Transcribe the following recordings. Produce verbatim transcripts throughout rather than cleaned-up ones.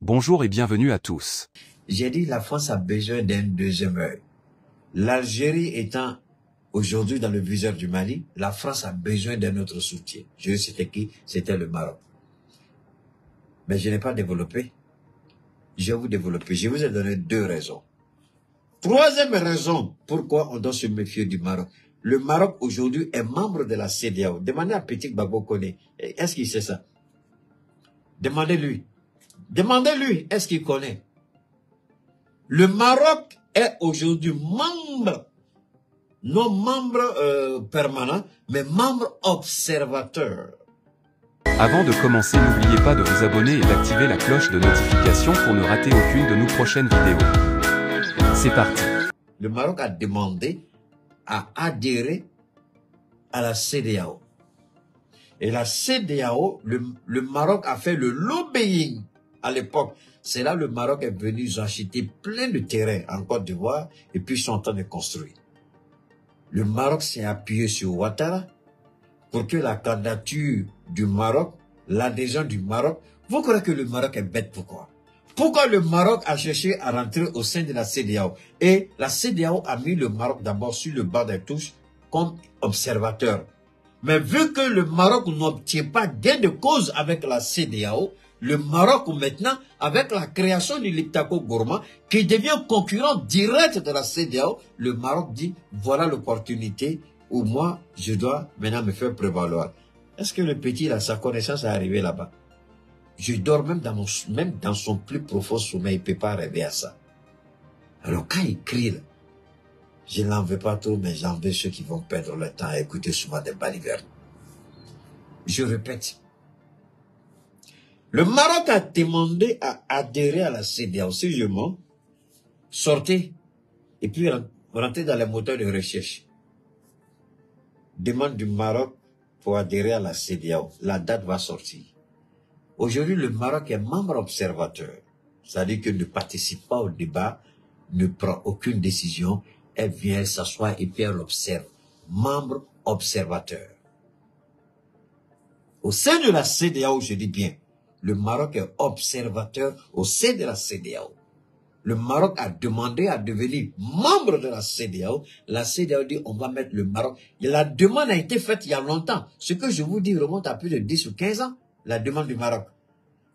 Bonjour et bienvenue à tous. J'ai dit la France a besoin d'un deuxième œil. L'Algérie étant aujourd'hui dans le viseur du Mali, la France a besoin d'un autre soutien. Je sais qui, c'était le Maroc. Mais je n'ai pas développé. Je vais vous développer. Je vous ai donné deux raisons. Troisième raison, pourquoi on doit se méfier du Maroc. Le Maroc aujourd'hui est membre de la CEDEAO. Demandez à Petit Babo Kone, est-ce qu'il sait ça? Demandez-lui. Demandez-lui, est-ce qu'il connaît? Le Maroc est aujourd'hui membre, non membre euh, permanent, mais membre observateur. Avant de commencer, n'oubliez pas de vous abonner et d'activer la cloche de notification pour ne rater aucune de nos prochaines vidéos. C'est parti. Le Maroc a demandé à adhérer à la CEDEAO. Et la CEDEAO, le, le Maroc a fait le lobbying à l'époque. C'est là le Maroc est venu acheter plein de terrain en Côte d'Ivoire et puis ils sont en train de construire. Le Maroc s'est appuyé sur Ouattara pour que la candidature du Maroc, l'adhésion du Maroc, vous croyez que le Maroc est bête, pourquoi? Pourquoi le Maroc a cherché à rentrer au sein de la CEDEAO? Et la CEDEAO a mis le Maroc d'abord sur le banc des touches comme observateur. Mais vu que le Maroc n'obtient pas gain de cause avec la CEDEAO, le Maroc maintenant, avec la création du Liptako-Gourma, qui devient concurrent direct de la CEDEAO, le Maroc dit, voilà l'opportunité où moi, je dois maintenant me faire prévaloir. Est-ce que le petit, là, sa connaissance est arrivée là-bas? Je dors même dans, mon, même dans son plus profond sommeil, il ne peut pas rêver à ça. Alors quand il crie, là, je n'en veux pas trop, mais j'en veux ceux qui vont perdre le temps à écouter souvent des balivernes. Je répète. Le Maroc a demandé à adhérer à la CEDEAO. Si je mens, sortez et puis rentrez dans les moteurs de recherche. Demande du Maroc pour adhérer à la CEDEAO. La date va sortir. Aujourd'hui, le Maroc est membre observateur. C'est-à-dire qu'il ne participe pas au débat, ne prend aucune décision. Elle vient s'asseoir et puis elle observe. Membre observateur. Au sein de la CEDEAO, je dis bien, le Maroc est observateur au sein de la CEDEAO. Le Maroc a demandé à devenir membre de la CEDEAO. La CEDEAO dit, on va mettre le Maroc. Et la demande a été faite il y a longtemps. Ce que je vous dis remonte à plus de dix ou quinze ans, la demande du Maroc.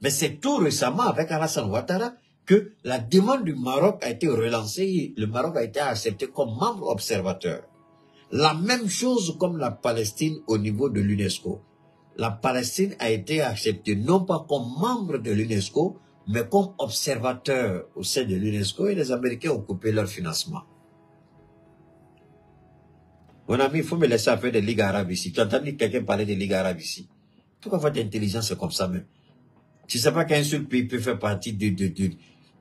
Mais c'est tout récemment avec Alassane Ouattara que la demande du Maroc a été relancée et le Maroc a été accepté comme membre observateur. La même chose comme la Palestine au niveau de l'UNESCO. La Palestine a été acceptée non pas comme membre de l'UNESCO, mais comme observateur au sein de l'UNESCO et les Américains ont coupé leur financement. Mon ami, il faut me laisser faire des ligues arabes ici. Tu as entendu quelqu'un parler des ligues arabes ici? Pourquoi votre intelligence est comme ça même? Tu ne sais pas qu'un seul pays peut faire partie de, de, de,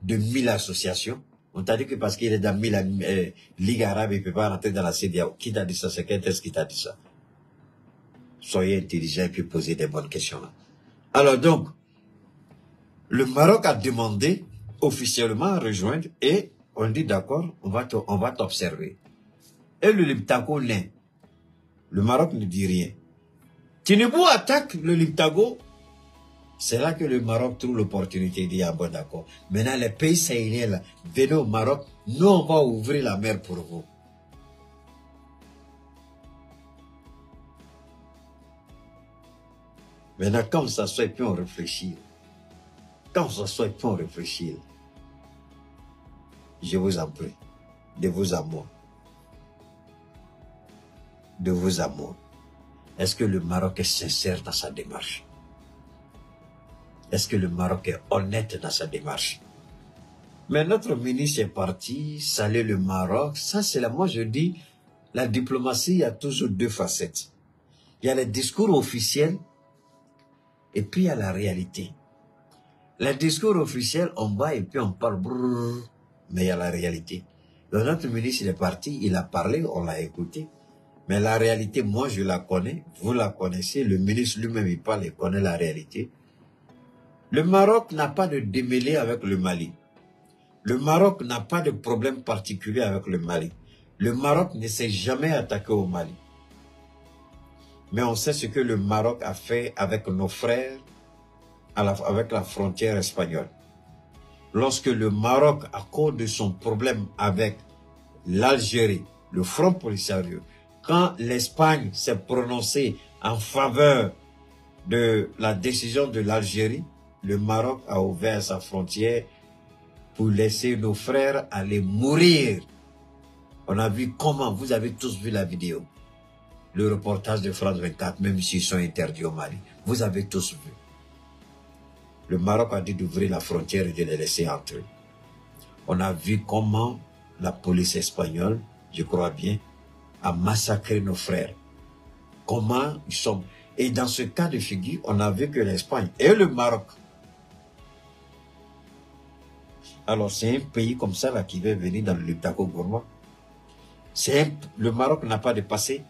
de mille associations? On t'a dit que parce qu'il est dans mille euh, ligues arabes, il ne peut pas rentrer dans la CEDEAO. Qui t'a dit ça? C'est quel test qui t'a dit ça? Soyez intelligent et puis posez des bonnes questions. Là. Alors donc, le Maroc a demandé officiellement à rejoindre et on dit d'accord, on va t'observer. Et le Liptako l'est. Le Maroc ne dit rien. Tinubu attaque le Liptako. C'est là que le Maroc trouve l'opportunité. Il dit, ah bon d'accord. Maintenant les pays sahéliens là, venez au Maroc, nous on va ouvrir la mer pour vous. Maintenant, quand on s'assoit et puis on réfléchit, quand on s'assoit et puis on réfléchit, je vous en prie, de vous à moi, de vous à moi, est-ce que le Maroc est sincère dans sa démarche? Est-ce que le Maroc est honnête dans sa démarche? Mais notre ministre est parti, saluer le Maroc, ça c'est là, moi je dis, la diplomatie, il y a toujours deux facettes. Il y a les discours officiels, et puis, il y a la réalité. Les discours officiels, on va et puis on parle, brrr, mais il y a la réalité. Donc, notre ministre, il est parti, il a parlé, on l'a écouté. Mais la réalité, moi, je la connais, vous la connaissez, le ministre lui-même, il parle, il connaît la réalité. Le Maroc n'a pas de démêlé avec le Mali. Le Maroc n'a pas de problème particulier avec le Mali. Le Maroc ne s'est jamais attaqué au Mali. Mais on sait ce que le Maroc a fait avec nos frères, à la, avec la frontière espagnole. lorsque le Maroc, à cause de son problème avec l'Algérie, le Front polisario, quand l'Espagne s'est prononcée en faveur de la décision de l'Algérie, le Maroc a ouvert sa frontière pour laisser nos frères aller mourir. On a vu comment, vous avez tous vu la vidéo, le reportage de France vingt-quatre, même s'ils sont interdits au Mali. Vous avez tous vu. Le Maroc a dit d'ouvrir la frontière et de les laisser entrer. On a vu comment la police espagnole, je crois bien, a massacré nos frères. Comment ils sont... Et dans ce cas de figure, on a vu que l'Espagne et le Maroc. Alors c'est un pays comme ça là, qui va venir dans le Liptako-Gourma. Un... Le Maroc n'a pas de passé.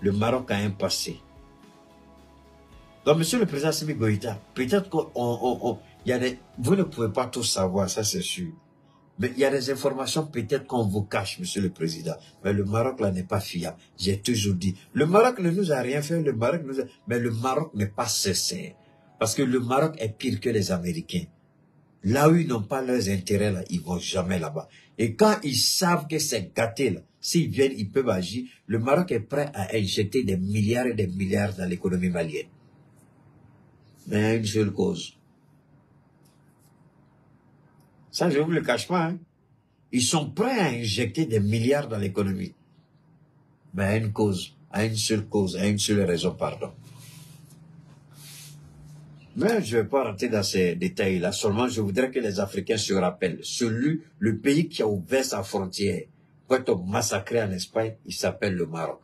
Le Maroc a un passé. Donc, monsieur le président Simi Goïta, peut-être qu'on, on, on, y a des, vous ne pouvez pas tout savoir, ça c'est sûr. Mais il y a des informations peut-être qu'on vous cache, monsieur le président. Mais le Maroc là n'est pas fiable. J'ai toujours dit, le Maroc ne nous a rien fait, le Maroc nous a... mais le Maroc n'est pas sincère. Parce que le Maroc est pire que les Américains. Là où ils n'ont pas leurs intérêts, là, ils vont jamais là-bas. Et quand ils savent que c'est gâté, là, s'ils viennent, ils peuvent agir. Le Maroc est prêt à injecter des milliards et des milliards dans l'économie malienne. Mais il y a une seule cause. Ça, je ne vous le cache pas. Hein. Ils sont prêts à injecter des milliards dans l'économie. Mais à une cause, à une seule cause, à une seule raison, pardon. Mais je ne vais pas rentrer dans ces détails-là. Seulement, je voudrais que les Africains se rappellent. Celui, le pays qui a ouvert sa frontière, quand on massacrait en Espagne, il s'appelle le Maroc.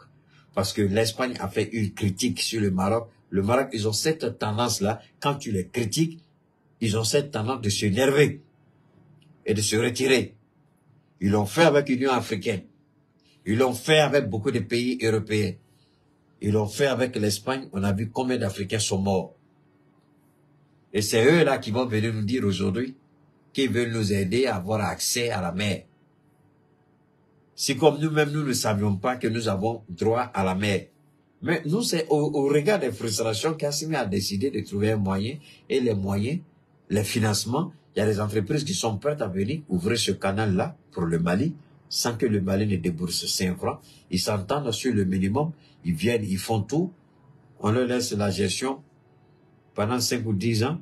Parce que l'Espagne a fait une critique sur le Maroc. Le Maroc, ils ont cette tendance-là, quand tu les critiques, ils ont cette tendance de s'énerver et de se retirer. Ils l'ont fait avec l'Union africaine. Ils l'ont fait avec beaucoup de pays européens. Ils l'ont fait avec l'Espagne. On a vu combien d'Africains sont morts. Et c'est eux-là qui vont venir nous dire aujourd'hui qu'ils veulent nous aider à avoir accès à la mer. Si comme nous-mêmes, nous ne savions pas que nous avons droit à la mer. Mais nous, c'est au, au regard des frustrations qu'Assimi a décidé de trouver un moyen. Et les moyens, les financements, il y a des entreprises qui sont prêtes à venir ouvrir ce canal-là pour le Mali, sans que le Mali ne débourse cinq francs. Ils s'entendent sur le minimum, ils viennent, ils font tout. On leur laisse la gestion pendant cinq ou dix ans.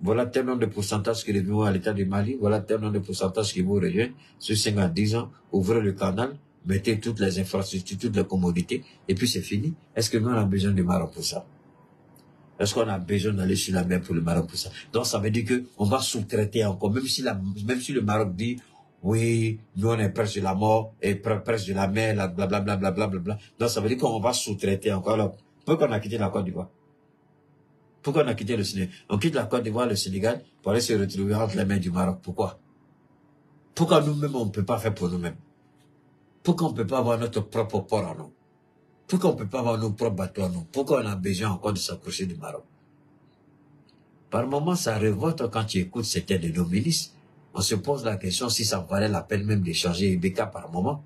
Voilà tel nombre de pourcentages qui reviennent à l'État du Mali, voilà tel nombre de pourcentages qui vous rejoignent. Sur cinq à dix ans, ouvrez le canal. Mettez toutes les infrastructures, toutes les commodités, et puis c'est fini. Est-ce que nous, on a besoin du Maroc pour ça? Est-ce qu'on a besoin d'aller sur la mer pour le Maroc pour ça? Donc, ça veut dire qu'on va sous-traiter encore, même si, la, même si le Maroc dit, oui, nous, on est près de la mort, et près, près de la mer, blablabla, blablabla. Bla, bla. Donc, ça veut dire qu'on va sous-traiter encore. Alors, pourquoi on a quitté la Côte d'Ivoire? Pourquoi on a quitté le Sénégal? On quitte la Côte d'Ivoire, le Sénégal, pour aller se retrouver entre les mains du Maroc. Pourquoi? Pourquoi nous-mêmes, on ne peut pas faire pour nous-mêmes? Pourquoi on ne peut pas avoir notre propre port à nous? Pourquoi on ne peut pas avoir nos propres bateaux à nous? Pourquoi on a besoin encore de s'approcher du Maroc? Par moments, ça révolte quand tu écoutes certains de nos ministres. On se pose la question si ça valait la peine même de changer Ibeka par moment.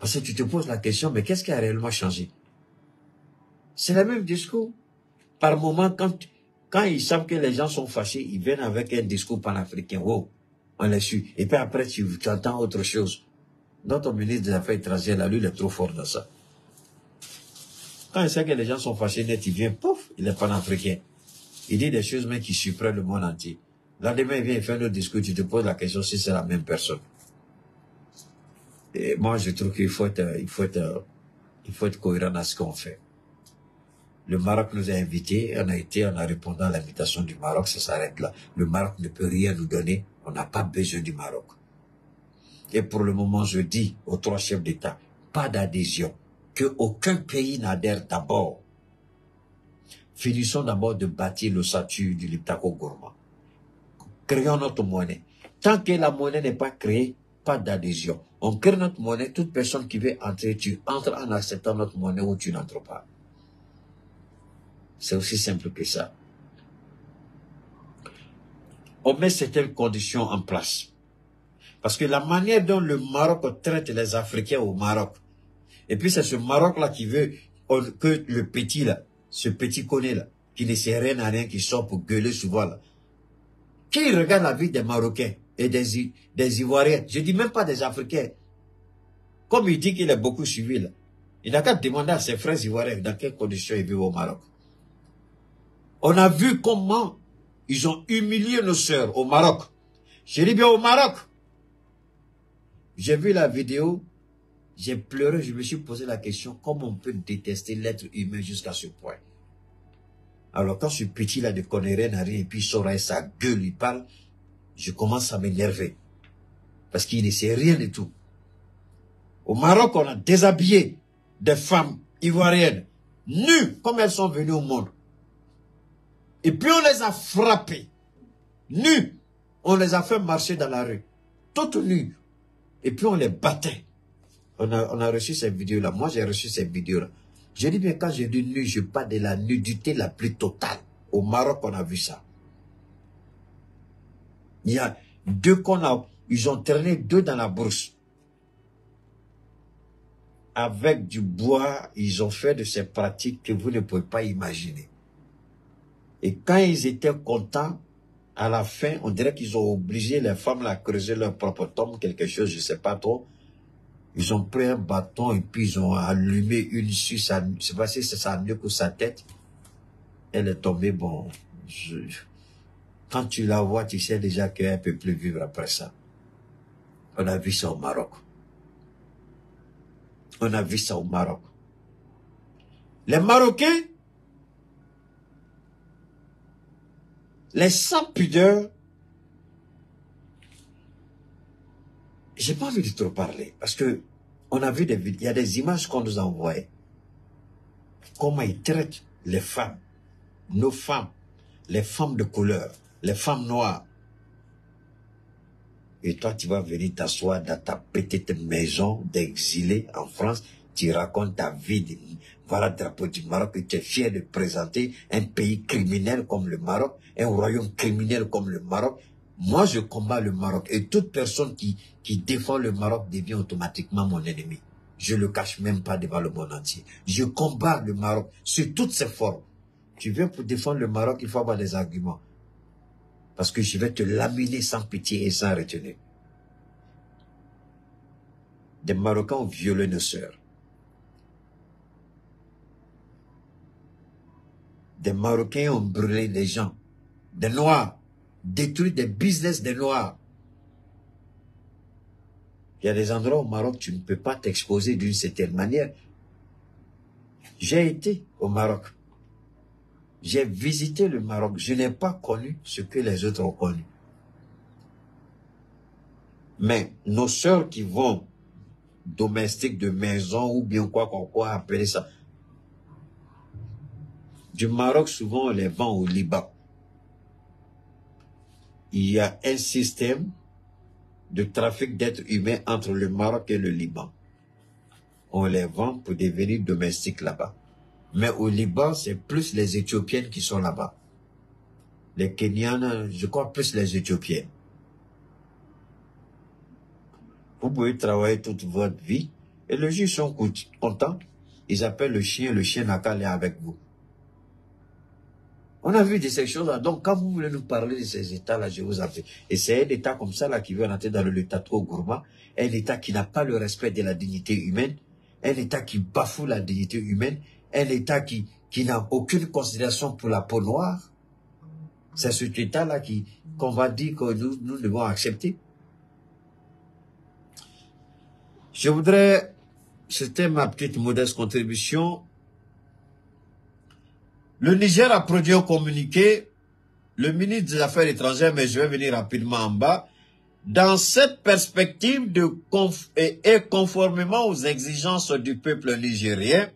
Parce que tu te poses la question, mais qu'est-ce qui a réellement changé? C'est le même discours. Par moment, quand, quand ils savent que les gens sont fâchés, ils viennent avec un discours panafricain. Wow, on l'a su. Et puis après, tu, tu entends autre chose. Notre ministre des Affaires étrangères, là, lui, il est trop fort dans ça. Quand il sait que les gens sont fâchés net, il vient, pouf, il est panafricain. Il dit des choses, mais qui surprennent le monde entier. Là, demain, il vient faire le discours, tu te poses la question si c'est la même personne. Et moi, je trouve qu'il faut être, il faut être, il faut être cohérent à ce qu'on fait. Le Maroc nous a invités, on a été, on a répondu à l'invitation du Maroc, ça s'arrête là. Le Maroc ne peut rien nous donner, on n'a pas besoin du Maroc. Et pour le moment, je dis aux trois chefs d'État, pas d'adhésion, que aucun pays n'adhère d'abord. Finissons d'abord de bâtir l'ossature du Liptako-Gourma. Créons notre monnaie. Tant que la monnaie n'est pas créée, pas d'adhésion. On crée notre monnaie, toute personne qui veut entrer, tu entres en acceptant notre monnaie ou tu n'entres pas. C'est aussi simple que ça. On met certaines conditions en place. Parce que la manière dont le Maroc traite les Africains au Maroc, et puis c'est ce Maroc-là qui veut que le petit là, ce petit Kone là, qui ne sait rien à rien, qui sort pour gueuler souvent là, Qui regarde la vie des Marocains et des, des Ivoiriens, je ne dis même pas des Africains, comme il dit qu'il est beaucoup suivi là, il n'a qu'à demander à ses frères Ivoiriens dans quelles conditions ils vivent au Maroc. On a vu comment ils ont humilié nos sœurs au Maroc. Je dis bien au Maroc. J'ai vu la vidéo, j'ai pleuré, je me suis posé la question, comment on peut détester l'être humain jusqu'à ce point? Alors quand ce petit-là ne connaît rien à rien, et puis il sort sa gueule, il parle, je commence à m'énerver. Parce qu'il ne sait rien du tout. Au Maroc, on a déshabillé des femmes ivoiriennes, nues, comme elles sont venues au monde. Et puis on les a frappées, nues. On les a fait marcher dans la rue, toutes nues. Et puis on les battait. On a, on a reçu ces vidéos-là. Moi, j'ai reçu ces vidéos-là. Je dis bien, quand je dis nu, je parle de la nudité la plus totale. Au Maroc, on a vu ça. Il y a deux qu'on a... Ils ont traîné deux dans la bourse. Avec du bois, ils ont fait de ces pratiques que vous ne pouvez pas imaginer. Et quand ils étaient contents, à la fin, on dirait qu'ils ont obligé les femmes à creuser leur propre tombe, quelque chose, je ne sais pas trop. Ils ont pris un bâton et puis ils ont allumé une sur sa, je sais pas si c'est sa nuque ou sa tête. Elle est tombée, bon, je... quand tu la vois, tu sais déjà qu'elle ne peut plus vivre après ça. On a vu ça au Maroc. On a vu ça au Maroc. Les Marocains, les sans pudeur, j'ai pas envie de trop parler, parce que on a vu des vidéos, il y a des images qu'on nous envoyait. Comment ils traitent les femmes, nos femmes, les femmes de couleur, les femmes noires. Et toi, tu vas venir t'asseoir dans ta petite maison d'exilé en France, tu racontes ta vie de... Voilà le drapeau du Maroc, et tu es fier de présenter un pays criminel comme le Maroc, un royaume criminel comme le Maroc. Moi, je combats le Maroc. Et toute personne qui, qui défend le Maroc devient automatiquement mon ennemi. Je le cache même pas devant le monde entier. Je combats le Maroc sur toutes ses formes. Tu viens pour défendre le Maroc, il faut avoir des arguments. Parce que je vais te laminer sans pitié et sans retenue. Des Marocains ont violé nos sœurs. Des Marocains ont brûlé des gens, des Noirs, détruit des business des Noirs. Il y a des endroits au Maroc, tu ne peux pas t'exposer d'une certaine manière. J'ai été au Maroc. J'ai visité le Maroc. Je n'ai pas connu ce que les autres ont connu. Mais nos sœurs qui vont domestiques de maison ou bien quoi qu'on quoi appeler ça, du Maroc, souvent, on les vend au Liban. Il y a un système de trafic d'êtres humains entre le Maroc et le Liban. On les vend pour devenir domestiques là-bas. Mais au Liban, c'est plus les Éthiopiennes qui sont là-bas. Les Kenyanes, je crois, plus les Éthiopiennes. Vous pouvez travailler toute votre vie et les gens sont contents. Ils appellent le chien, le chien n'a qu'à aller avec vous. On a vu de ces choses-là. Donc, quand vous voulez nous parler de ces États-là, je vous en prie. Et c'est un État comme ça là qui veut rentrer dans le Liptako-Gourma, un État qui n'a pas le respect de la dignité humaine, un État qui bafoue la dignité humaine, un État qui, qui n'a aucune considération pour la peau noire. C'est cet État-là qui qu'on va dire que nous, nous devons accepter. Je voudrais... C'était ma petite modeste contribution. Le Niger a produit un communiqué, le ministre des Affaires étrangères, mais je vais venir rapidement en bas. Dans cette perspective de conf et conformément aux exigences du peuple nigérien,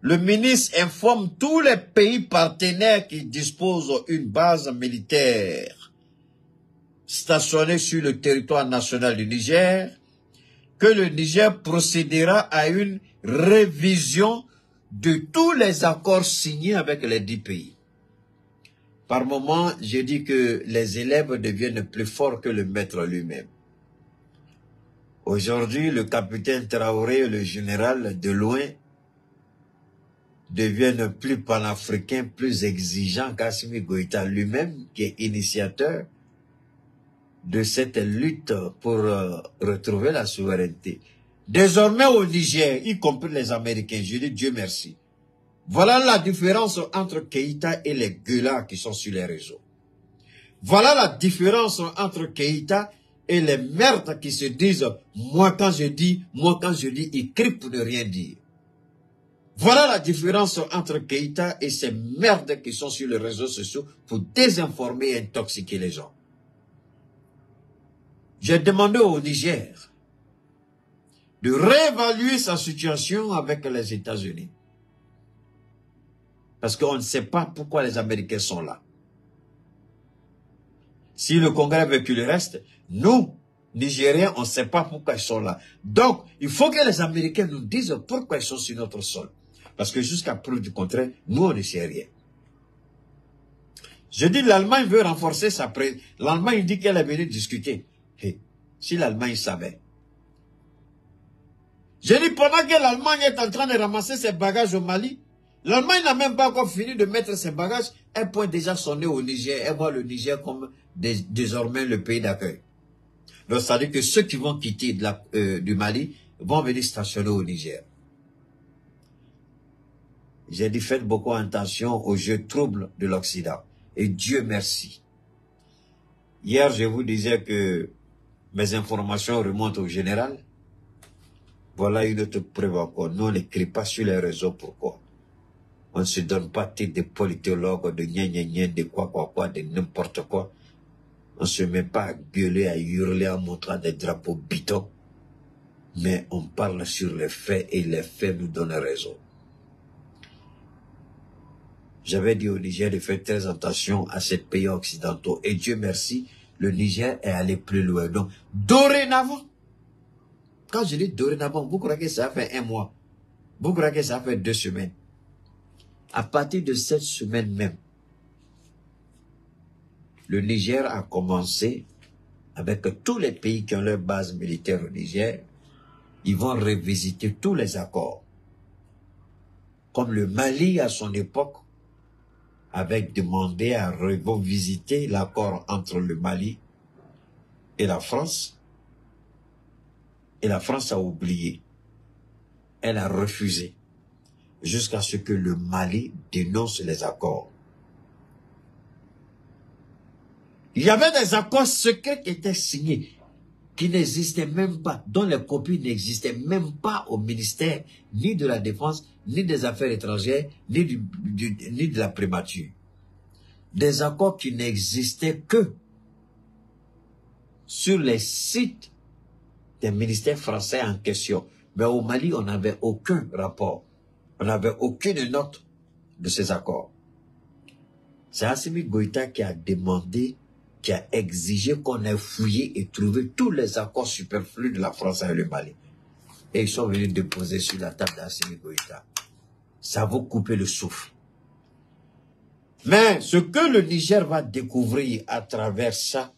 le ministre informe tous les pays partenaires qui disposent d'une base militaire stationnée sur le territoire national du Niger, que le Niger procédera à une révision de tous les accords signés avec les dix pays. Par moment, j'ai dit que les élèves deviennent plus forts que le maître lui-même. Aujourd'hui, le capitaine Traoré, le général de loin, deviennent plus panafricains, plus exigeants qu'Assimi Goïta lui-même, qui est initiateur de cette lutte pour euh, retrouver la souveraineté. Désormais au Niger, y compris les Américains, je dis Dieu merci. Voilà la différence entre Keïta et les gueulards qui sont sur les réseaux. Voilà la différence entre Keïta et les merdes qui se disent « moi quand je dis, moi quand je dis, ils crient pour ne rien dire ». Voilà la différence entre Keïta et ces merdes qui sont sur les réseaux sociaux pour désinformer et intoxiquer les gens. J'ai demandé au Niger de réévaluer sa situation avec les États-Unis. Parce qu'on ne sait pas pourquoi les Américains sont là. Si le Congrès vécu le reste, nous, Nigériens, on ne sait pas pourquoi ils sont là. Donc, il faut que les Américains nous disent pourquoi ils sont sur notre sol. Parce que jusqu'à preuve du contraire, nous, on ne sait rien. Je dis, l'Allemagne veut renforcer sa présence. L'Allemagne dit qu'elle est venue discuter. Hey, si l'Allemagne savait. Je dis, pendant que l'Allemagne est en train de ramasser ses bagages au Mali, l'Allemagne n'a même pas encore fini de mettre ses bagages. Elle pointe déjà son nez au Niger. Elle voit le Niger comme dés, désormais le pays d'accueil. Donc, ça veut dire que ceux qui vont quitter de la, euh, du Mali vont venir stationner au Niger. J'ai dit, faites beaucoup attention aux jeux troubles de l'Occident. Et Dieu merci. Hier, je vous disais que mes informations remontent au général. Voilà une autre preuve encore. Nous, on n'écrit pas sur les réseaux. Pourquoi? On ne se donne pas titre de politologue, de gna gna gna, de quoi quoi quoi, de n'importe quoi. On ne se met pas à gueuler, à hurler, à montrer des drapeaux bitons. Mais on parle sur les faits et les faits nous donnent raison. J'avais dit au Niger de faire très attention à ces pays occidentaux. Et Dieu merci, le Niger est allé plus loin. Donc, dorénavant, quand je dis dorénavant, vous croyez que ça fait un mois? Vous croyez que ça fait deux semaines? À partir de cette semaine même, le Niger a commencé, avec tous les pays qui ont leur base militaire au Niger, ils vont revisiter tous les accords. Comme le Mali, à son époque, avait demandé à revisiter l'accord entre le Mali et la France. Et la France a oublié. Elle a refusé. Jusqu'à ce que le Mali dénonce les accords. Il y avait des accords secrets qui étaient signés, qui n'existaient même pas, dont les copies n'existaient même pas au ministère, ni de la Défense, ni des Affaires étrangères, ni, du, du, ni de la primature. Des accords qui n'existaient que sur les sites des ministères français en question. Mais au Mali, on n'avait aucun rapport. On n'avait aucune note de ces accords. C'est Assimi Goïta qui a demandé, qui a exigé qu'on ait fouillé et trouvé tous les accords superflus de la France avec le Mali. Et ils sont venus déposer sur la table d'Assimi Goïta. Ça va couper le souffle. Mais ce que le Niger va découvrir à travers ça,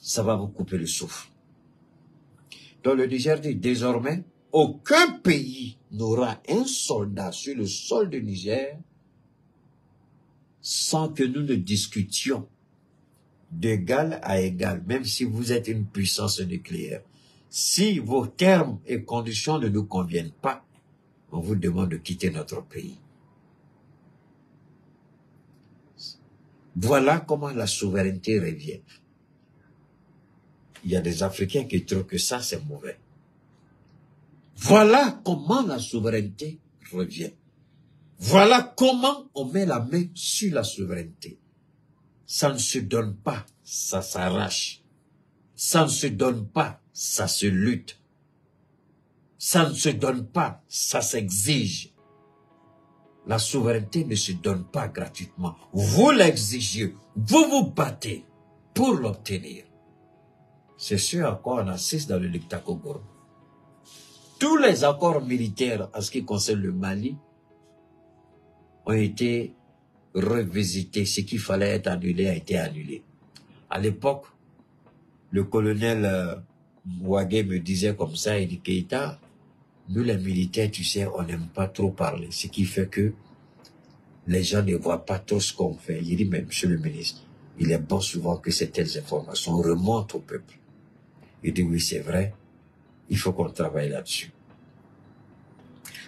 ça va vous couper le souffle. Donc le Niger dit désormais, aucun pays n'aura un soldat sur le sol du Niger sans que nous ne discutions d'égal à égal, même si vous êtes une puissance nucléaire. Si vos termes et conditions ne nous conviennent pas, on vous demande de quitter notre pays. Voilà comment la souveraineté revient. Il y a des Africains qui trouvent que ça, c'est mauvais. Voilà comment la souveraineté revient. Voilà comment on met la main sur la souveraineté. Ça ne se donne pas, ça s'arrache. Ça ne se donne pas, ça se lutte. Ça ne se donne pas, ça s'exige. La souveraineté ne se donne pas gratuitement. Vous l'exigez, vous vous battez pour l'obtenir. C'est ce à quoi on assiste dans le Liptako-Gourma. Tous les accords militaires en ce qui concerne le Mali ont été revisités. Ce qu'il fallait être annulé a été annulé. À l'époque, le colonel Mouagé me disait comme ça, il dit Keïta, Nous, les militaires, tu sais, on n'aime pas trop parler. Ce qui fait que les gens ne voient pas trop ce qu'on fait. Il dit, mais monsieur le ministre, il est bon souvent que ces telles informations remontent au peuple. Il dit, oui, c'est vrai, il faut qu'on travaille là-dessus.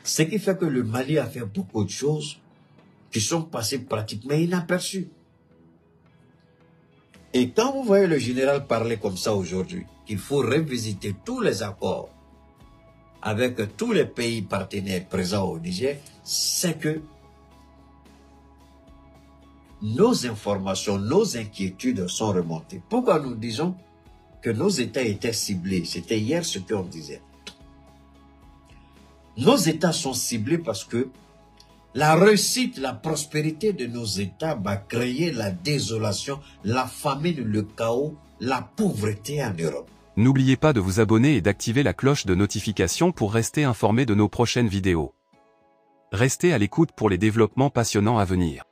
Ce qui fait que le Mali a fait beaucoup de choses qui sont passées pratiquement inaperçues. Et quand vous voyez le général parler comme ça aujourd'hui, qu'il faut revisiter tous les accords avec tous les pays partenaires présents au Niger, c'est que nos informations, nos inquiétudes sont remontées. Pourquoi nous disons que nos États étaient ciblés? C'était hier ce qu'on disait. Nos États sont ciblés parce que la réussite, la prospérité de nos États va créer la désolation, la famine, le chaos, la pauvreté en Europe. N'oubliez pas de vous abonner et d'activer la cloche de notification pour rester informé de nos prochaines vidéos. Restez à l'écoute pour les développements passionnants à venir.